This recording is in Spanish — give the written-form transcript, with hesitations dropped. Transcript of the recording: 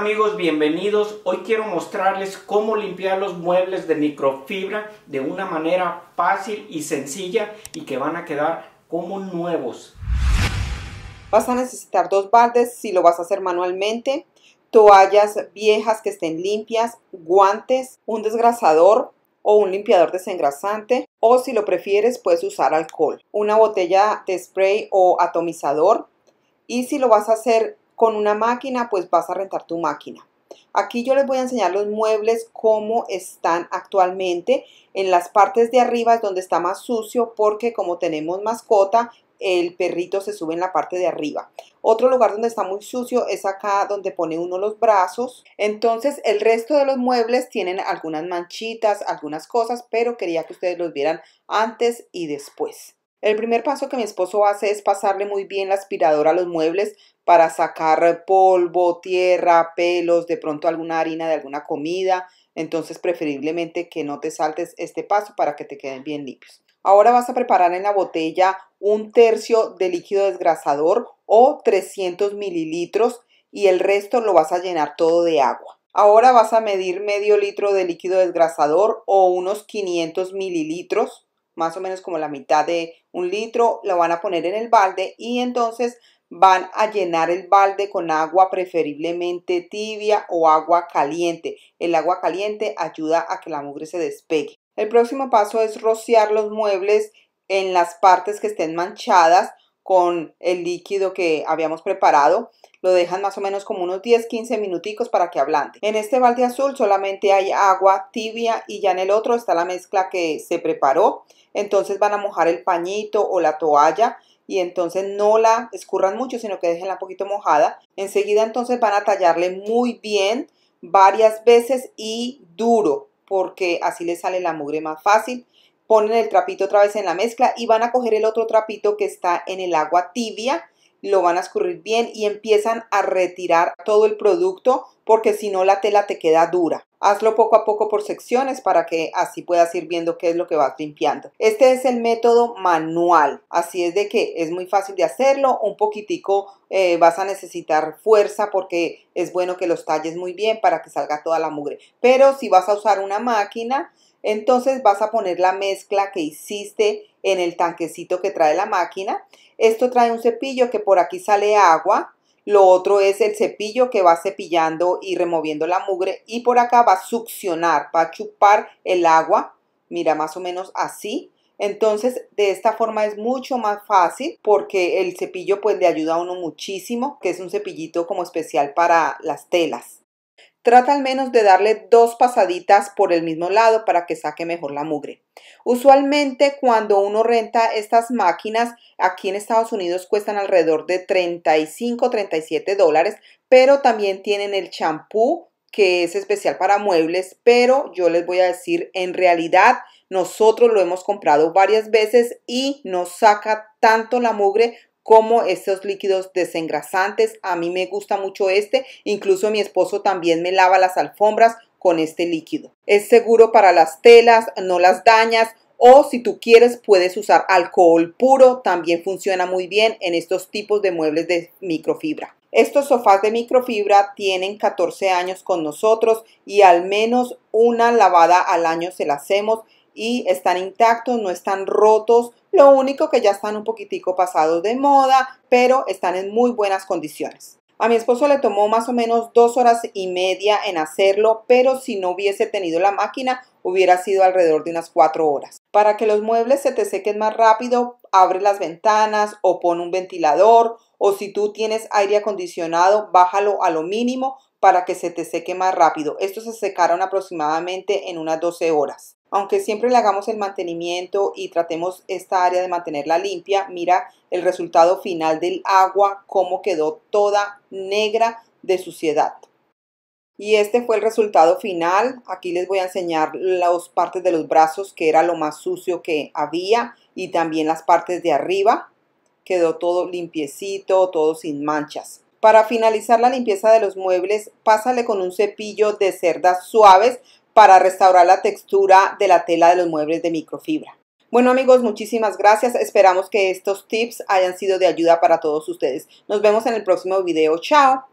Hola amigos, bienvenidos. Hoy quiero mostrarles cómo limpiar los muebles de microfibra de una manera fácil y sencilla y que van a quedar como nuevos. Vas a necesitar dos baldes si lo vas a hacer manualmente, toallas viejas que estén limpias, guantes, un desgrasador o un limpiador desengrasante, o si lo prefieres puedes usar alcohol, una botella de spray o atomizador, y si lo vas a hacer con una máquina, pues vas a rentar tu máquina. Aquí yo les voy a enseñar los muebles como están actualmente. En las partes de arriba es donde está más sucio porque como tenemos mascota, el perrito se sube en la parte de arriba. Otro lugar donde está muy sucio es acá donde pone uno los brazos. Entonces el resto de los muebles tienen algunas manchitas, algunas cosas, pero quería que ustedes los vieran antes y después. El primer paso que mi esposo hace es pasarle muy bien la aspiradora a los muebles para sacar polvo, tierra, pelos, de pronto alguna harina de alguna comida. Entonces preferiblemente que no te saltes este paso para que te queden bien limpios. Ahora vas a preparar en la botella 1/3 de líquido desgrasador o 300 mililitros y el resto lo vas a llenar todo de agua. Ahora vas a medir medio litro de líquido desgrasador o unos 500 mililitros. Más o menos como la mitad de 1 litro, lo van a poner en el balde y entonces van a llenar el balde con agua preferiblemente tibia o agua caliente. El agua caliente ayuda a que la mugre se despegue. El próximo paso es rociar los muebles en las partes que estén manchadas con el líquido que habíamos preparado. Lo dejan más o menos como unos 10-15 minuticos para que ablande. En este balde azul solamente hay agua tibia y ya en el otro está la mezcla que se preparó. Entonces van a mojar el pañito o la toalla y entonces no la escurran mucho, sino que déjenla un poquito mojada. Enseguida entonces van a tallarle muy bien varias veces y duro, porque así le sale la mugre más fácil. Ponen el trapito otra vez en la mezcla y van a coger el otro trapito que está en el agua tibia. Lo van a escurrir bien y empiezan a retirar todo el producto porque si no la tela te queda dura. Hazlo poco a poco por secciones para que así puedas ir viendo qué es lo que vas limpiando. Este es el método manual, así es de que es muy fácil de hacerlo. Un poquitico vas a necesitar fuerza porque es bueno que los talles muy bien para que salga toda la mugre. Pero si vas a usar una máquina, entonces vas a poner la mezcla que hiciste en el tanquecito que trae la máquina. Esto trae un cepillo que por aquí sale agua. Lo otro es el cepillo que va cepillando y removiendo la mugre. Y por acá va a succionar, va a chupar el agua. Mira, más o menos así. Entonces de esta forma es mucho más fácil porque el cepillo pues le ayuda a uno muchísimo. Que es un cepillito como especial para las telas. Trata al menos de darle 2 pasaditas por el mismo lado para que saque mejor la mugre. Usualmente cuando uno renta estas máquinas, aquí en Estados Unidos cuestan alrededor de $35-$37, pero también tienen el champú que es especial para muebles, pero yo les voy a decir, en realidad nosotros lo hemos comprado varias veces y no saca tanto la mugre como estos líquidos desengrasantes. A mí me gusta mucho este, incluso mi esposo también me lava las alfombras con este líquido. Es seguro para las telas, no las dañas, o si tú quieres puedes usar alcohol puro, también funciona muy bien en estos tipos de muebles de microfibra. Estos sofás de microfibra tienen 14 años con nosotros y al menos una lavada al año se la hacemos y están intactos, no están rotos. Lo único que ya están un poquitico pasados de moda, pero están en muy buenas condiciones. A mi esposo le tomó más o menos 2 horas y media en hacerlo, pero si no hubiese tenido la máquina, hubiera sido alrededor de unas 4 horas. Para que los muebles se te sequen más rápido, abre las ventanas o pon un ventilador, o si tú tienes aire acondicionado, bájalo a lo mínimo para que se te seque más rápido. Estos se secaron aproximadamente en unas 12 horas. Aunque siempre le hagamos el mantenimiento y tratemos esta área de mantenerla limpia, mira el resultado final del agua, cómo quedó toda negra de suciedad. Y este fue el resultado final. Aquí les voy a enseñar las partes de los brazos, que era lo más sucio que había, y también las partes de arriba. Quedó todo limpiecito, todo sin manchas. Para finalizar la limpieza de los muebles, pásale con un cepillo de cerdas suaves para restaurar la textura de la tela de los muebles de microfibra. Bueno amigos, muchísimas gracias. Esperamos que estos tips hayan sido de ayuda para todos ustedes. Nos vemos en el próximo video. Chao.